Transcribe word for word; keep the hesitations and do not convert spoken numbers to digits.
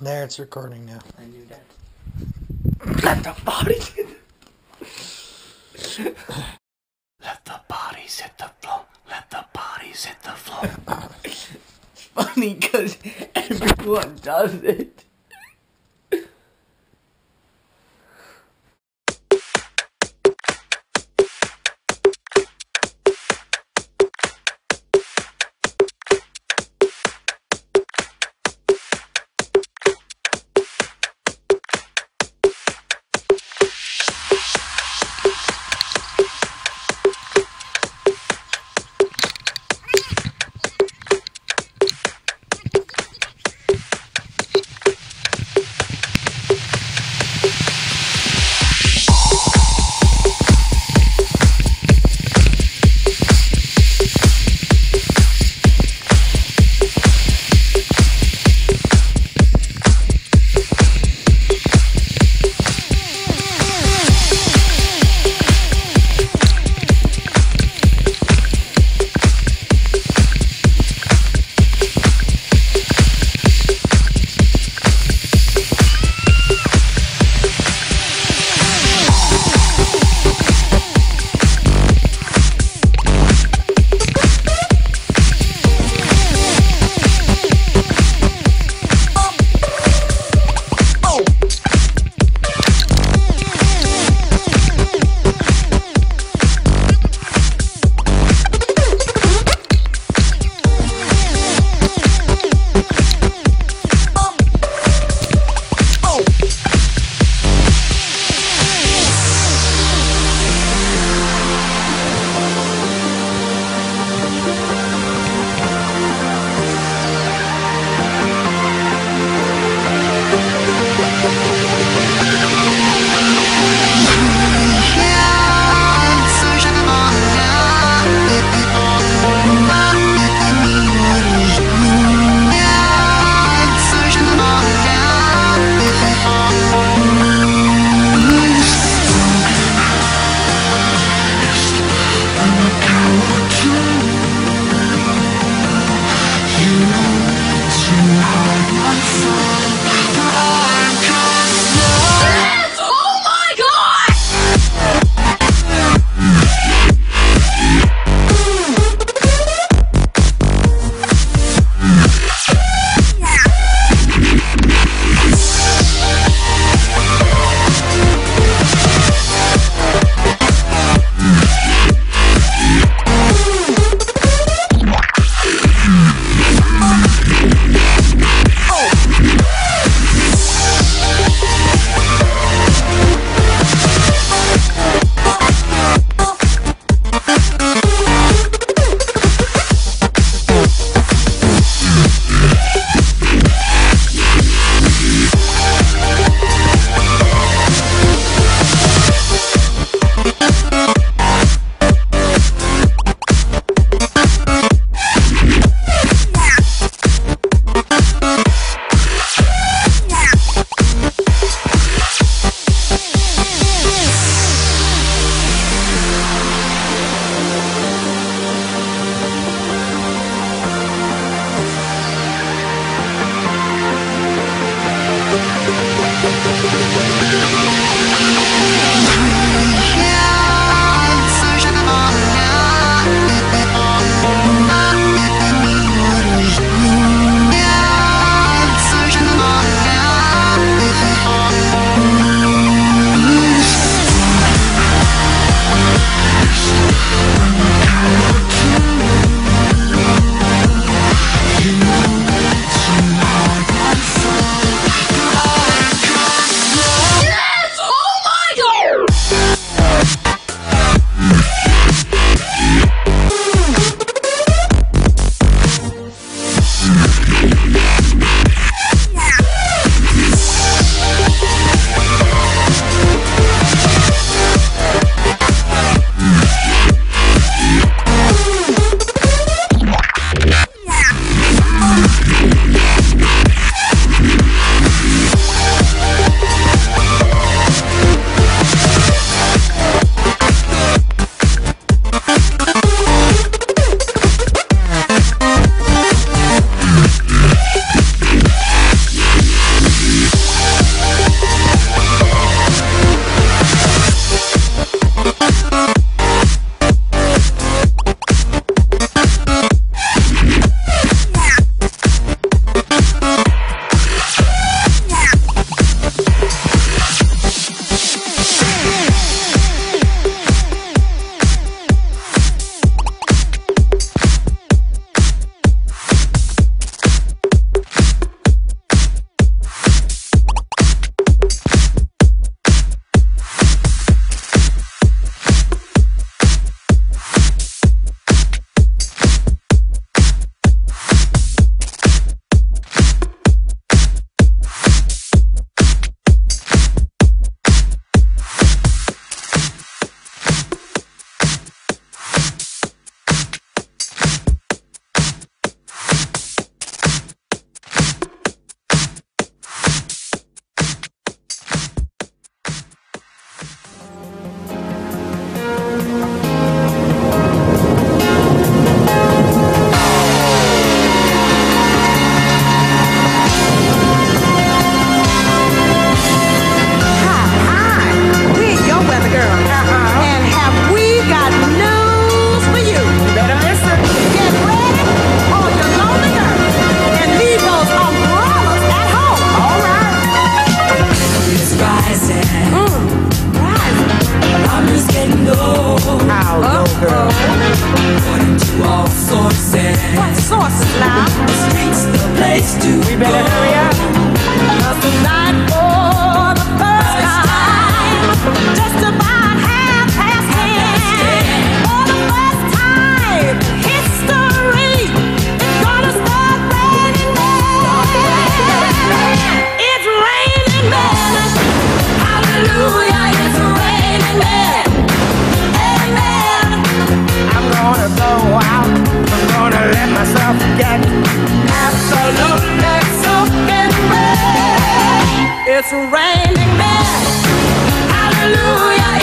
There, it's recording now. I knew that. Let the bodies hit the floor. Let the bodies hit the floor. Let the bodies hit the floor. It's funny because everyone does it. place to we better go. Hurry up, 'cause tonight for the first time, just about half past ten, for the first time, history is gonna start raining men. It's raining men. Hallelujah, it's raining men. Amen. I'm gonna go out. I'm gonna let myself get. Absolutely soaking wet. It's raining men. Hallelujah.